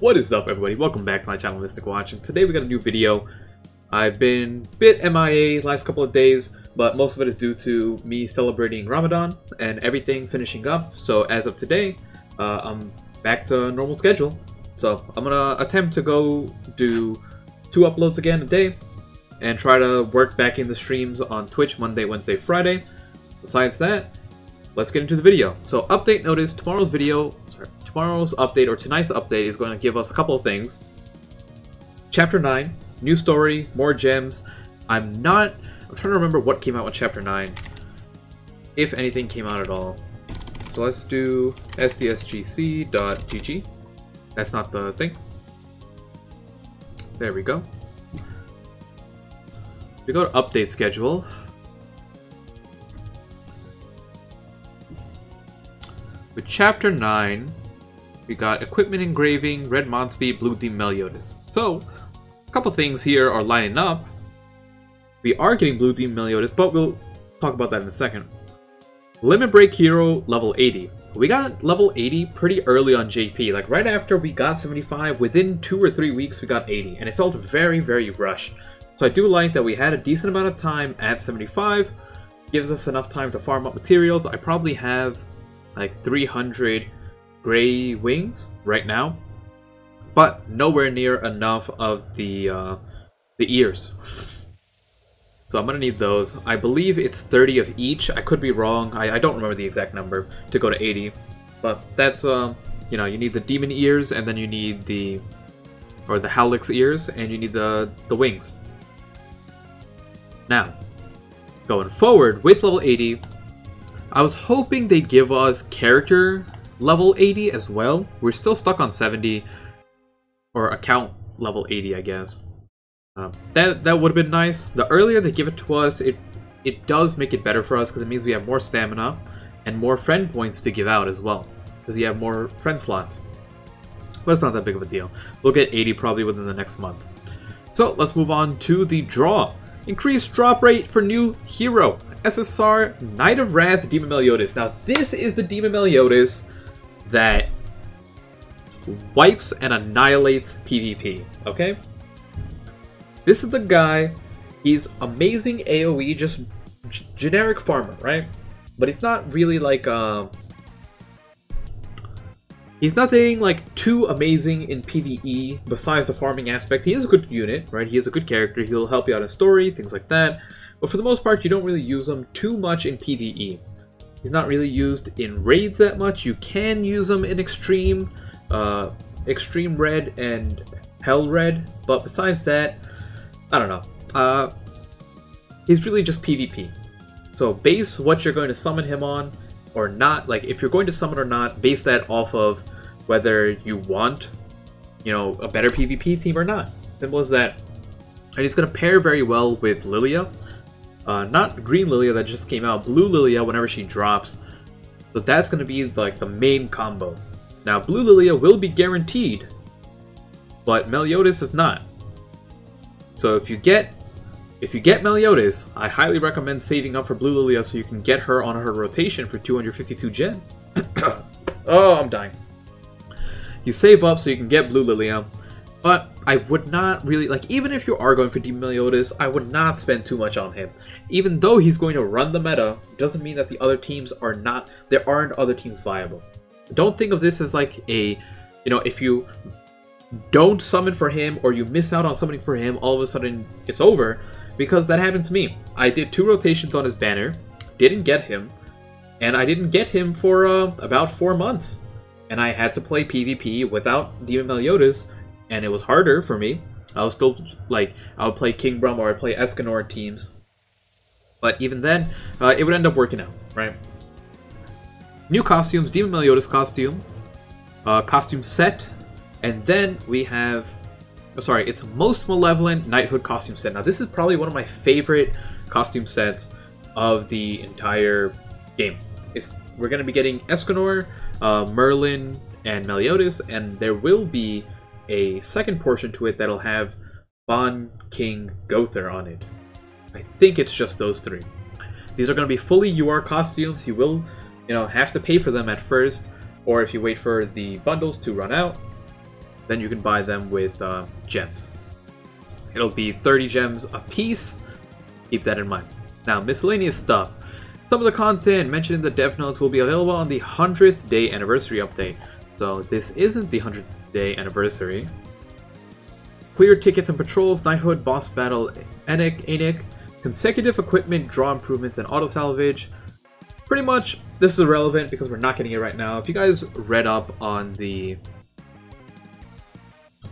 What is up, everybody? Welcome back to my channel, Mystic Watch, and today we got a new video. I've been bit MIA last couple of days, but most of it is due to me celebrating Ramadan and everything finishing up. So as of today, I'm back to normal schedule. So I'm gonna attempt to go do 2 uploads again a day and try to work back in the streams on Twitch Monday, Wednesday, Friday. Besides that, let's get into the video. So update notice, tomorrow's update, or tonight's update, is going to give us a couple of things. Chapter 9, new story, more gems. I'm trying to remember what came out with Chapter 9, if anything came out at all. So let's do SDSGC.GG. That's not the thing. There we go. We go to update schedule. With Chapter 9, we got Equipment Engraving, Red Monsby, Blue Deemed Meliodas. So, a couple things here are lining up. We are getting Blue Deemed Meliodas, but we'll talk about that in a second. Limit Break Hero, level 80. We got level 80 pretty early on JP. Like, right after we got 75, within 2 or 3 weeks we got 80. And it felt very, very rushed. So I do like that we had a decent amount of time at 75. Gives us enough time to farm up materials. I probably have like 300 gray wings right now, but nowhere near enough of the ears. So I'm gonna need those. I believe it's 30 of each. I could be wrong. I don't remember the exact number to go to 80, but that's you know, you need the demon ears, and then you need the howlix ears, and you need the wings. Now, going forward with level 80, I was hoping they'd give us character level 80 as well. We're still stuck on 70, or account level 80, I guess. That would have been nice. The earlier they give it to us, it does make it better for us, because it means we have more stamina and more friend points to give out as well, because you have more friend slots. But it's not that big of a deal. We'll get 80 probably within the next month. So let's move on to the draw. Increased drop rate for new hero. SSR, Knight of Wrath, Demon Meliodas. Now, this is the Demon Meliodas that wipes and annihilates PvP, okay? This is the guy. He's amazing AoE, just generic farmer, right? But he's not really like, he's nothing like too amazing in PvE besides the farming aspect. He is a good unit, right? He is a good character. He'll help you out in story, things like that. But for the most part, you don't really use him too much in PvE. He's not really used in raids that much. You can use him in extreme, extreme red and hell red. But besides that, I don't know. He's really just PvP. So base what you're going to summon him on or not. Like, if you're going to summon or not, base that off of whether you want, you know, a better PvP team or not. Simple as that. And he's going to pair very well with Lilia. Not green Lilia that just came out, blue Lilia whenever she drops. So that's going to be like the main combo. Now, blue Lilia will be guaranteed, but Meliodas is not. So if you get Meliodas, I highly recommend saving up for blue Lilia so you can get her on her rotation for 252 gems. Oh, I'm dying. You save up so you can get blue Lilia. But I would not really, like, even if you are going for Demon Meliodas, I would not spend too much on him. Even though he's going to run the meta, doesn't mean that the other teams are not, there aren't other teams viable. Don't think of this as like a, you know, if you don't summon for him or you miss out on summoning for him, all of a sudden it's over, because that happened to me. I did 2 rotations on his banner, didn't get him, and I didn't get him for about 4 months. And I had to play PvP without Demon Meliodas, and it was harder for me. I was still like, I would play King Brum or I play Escanor teams, but even then, it would end up working out, right? New costumes: Demon Meliodas costume, costume set, and then we have, oh, sorry, it's Most Malevolent Knighthood costume set. Now, this is probably one of my favorite costume sets of the entire game. We're gonna be getting Escanor, Merlin, and Meliodas, and there will be a second portion to it that'll have Bon King Gother on it. I think it's just those 3. These are going to be fully UR costumes. You will, you know, have to pay for them at first, or if you wait for the bundles to run out, then you can buy them with gems. It'll be 30 gems a piece. Keep that in mind. Now, miscellaneous stuff. Some of the content mentioned in the dev notes will be available on the 100th day anniversary update. So this isn't the 100th day anniversary. Clear tickets and patrols, knighthood, boss battle, Anik, consecutive equipment, draw improvements, and auto salvage. Pretty much, this is irrelevant because we're not getting it right now. If you guys read up on the...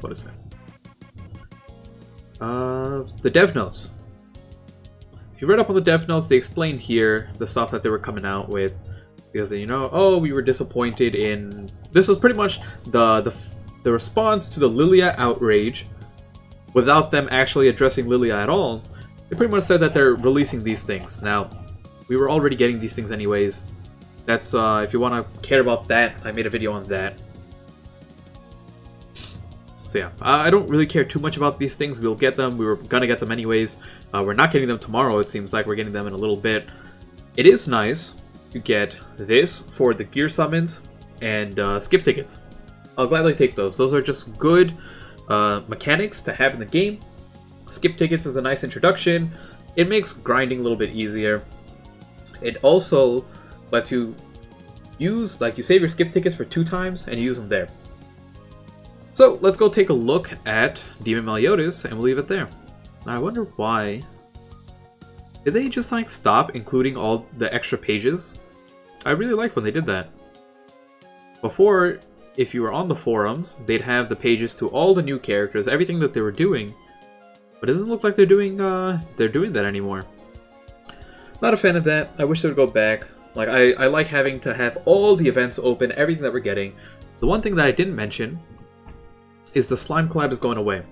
what is it? The dev notes. If you read up on the dev notes, they explained here the stuff that they were coming out with. Because, you know, oh, we were disappointed in... this was pretty much the response to the Lilia outrage without them actually addressing Lilia at all. They pretty much said that they're releasing these things. Now... we were already getting these things anyways. That's, if you want to care about that, I made a video on that. So yeah, I don't really care too much about these things. We'll get them. We were gonna get them anyways. We're not getting them tomorrow, it seems like. We're getting them in a little bit. It is nice to get this for the gear summons and skip tickets. I'll gladly take those. Those are just good mechanics to have in the game. Skip tickets is a nice introduction. It makes grinding a little bit easier. It also lets you use, like, you save your skip tickets for 2 times and you use them there. So let's go take a look at Demon Meliodas and we'll leave it there. I wonder why. Did they just, like, stop including all the extra pages? I really like when they did that. Before, if you were on the forums, they'd have the pages to all the new characters, everything that they were doing. But it doesn't look like they're doing that anymore. Not a fan of that. I wish they would go back. Like, I like having to have all the events open, everything that we're getting. The one thing that I didn't mention is the Slime Collab is going away.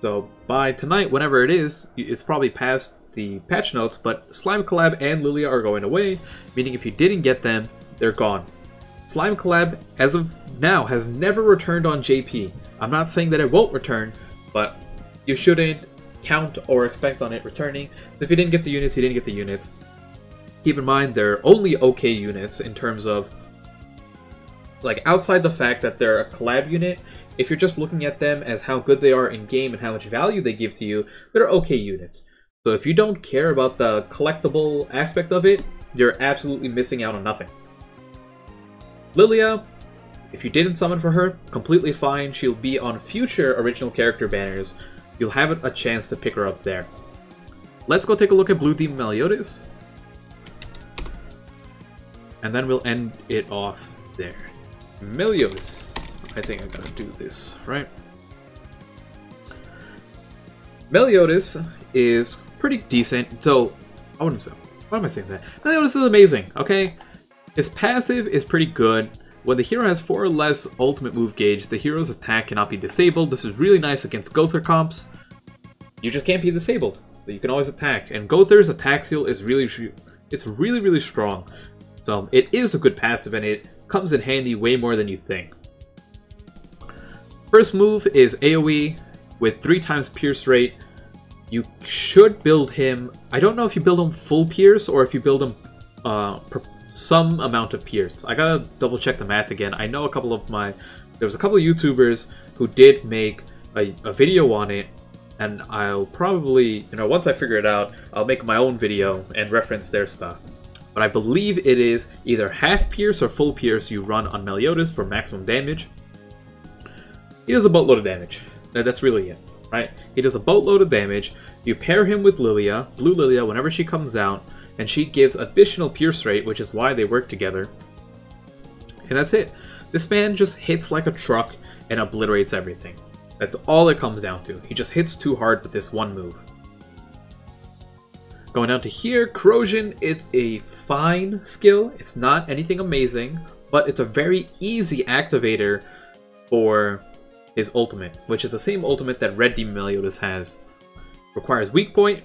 So by tonight, whenever it is, it's probably past the patch notes, but Slime Collab and Lilia are going away, meaning if you didn't get them, they're gone. Slime Collab, as of now, has never returned on JP. I'm not saying that it won't return, but you shouldn't count or expect on it returning. So if you didn't get the units, you didn't get the units. Keep in mind, they're only okay units in terms of, like, outside the fact that they're a collab unit. If you're just looking at them as how good they are in game and how much value they give to you, they're okay units. So if you don't care about the collectible aspect of it, you're absolutely missing out on nothing. Lilia, if you didn't summon for her, completely fine. She'll be on future original character banners. You'll have a chance to pick her up there. Let's go take a look at Blue Deemed Meliodas. And then we'll end it off there. Meliodas. I think I'm gonna do this, right? Meliodas is pretty decent. So, I wouldn't say... why am I saying that? Meliodas is amazing, okay? His passive is pretty good. When the hero has 4 or less ultimate move gauge, the hero's attack cannot be disabled. This is really nice against Gother comps. You just can't be disabled, so you can always attack. And Gother's attack seal is really strong. So it is a good passive, and it comes in handy way more than you think. First move is AoE with 3 times pierce rate. You should build him. I don't know if you build him full pierce or if you build him some amount of pierce. I gotta double check the math again. I know there was a couple of YouTubers who did make a video on it, and I'll probably, you know, once I figure it out, I'll make my own video and reference their stuff. But I believe it is either half pierce or full pierce you run on Meliodas for maximum damage. He does a boatload of damage. That's really it, right? He does a boatload of damage. You pair him with Lilia, Blue Lilia, whenever she comes out, and she gives additional pierce rate, which is why they work together. And that's it. This man just hits like a truck and obliterates everything. That's all it comes down to. He just hits too hard with this one move. Going down to here, corrosion is a fine skill. It's not anything amazing, but it's a very easy activator for his ultimate, which is the same ultimate that Red Deemed Meliodas has. Requires weak point.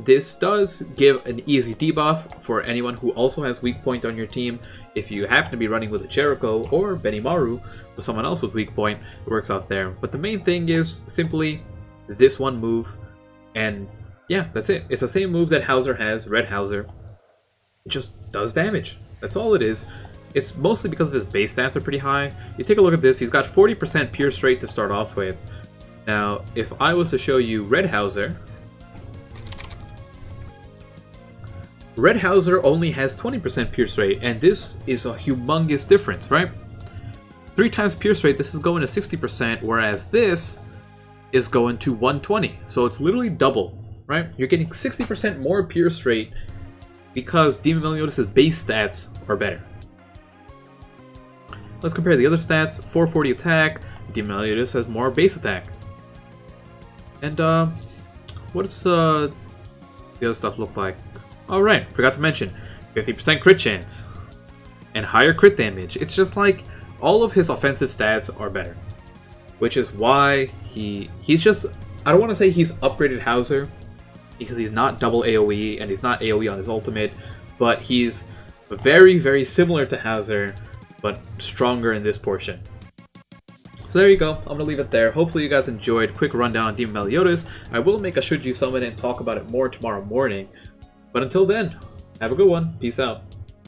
This does give an easy debuff for anyone who also has weak point on your team. If you happen to be running with a Jericho or Benimaru with someone else with weak point, it works out there. But the main thing is simply this one move, and yeah, that's it. It's the same move that Hauser has, Red Hauser. It just does damage. That's all it is. It's mostly because of his base stats are pretty high. You take a look at this, he's got 40% pure straight to start off with. Now, if I was to show you Red Hauser, Red Hauser only has 20% pure straight, and this is a humongous difference, right? 3 times pure straight, this is going to 60%, whereas this is going to 120. So it's literally double, right? You're getting 60% more pure straight because Demon Meliodas' base stats are better. Let's compare the other stats. 440 attack, Demon Meliodas has more base attack. And what's the other stuff look like? Alright, forgot to mention, 50% crit chance and higher crit damage. It's just like all of his offensive stats are better, which is why he's just, I don't want to say he's upgraded Hauser because he's not double AoE and he's not AoE on his ultimate, but he's very, very similar to Hauser, but stronger in this portion. So there you go, I'm going to leave it there. Hopefully you guys enjoyed quick rundown on Demon Meliodas. I will make a Shoju Summon and talk about it more tomorrow morning. But until then, have a good one. Peace out.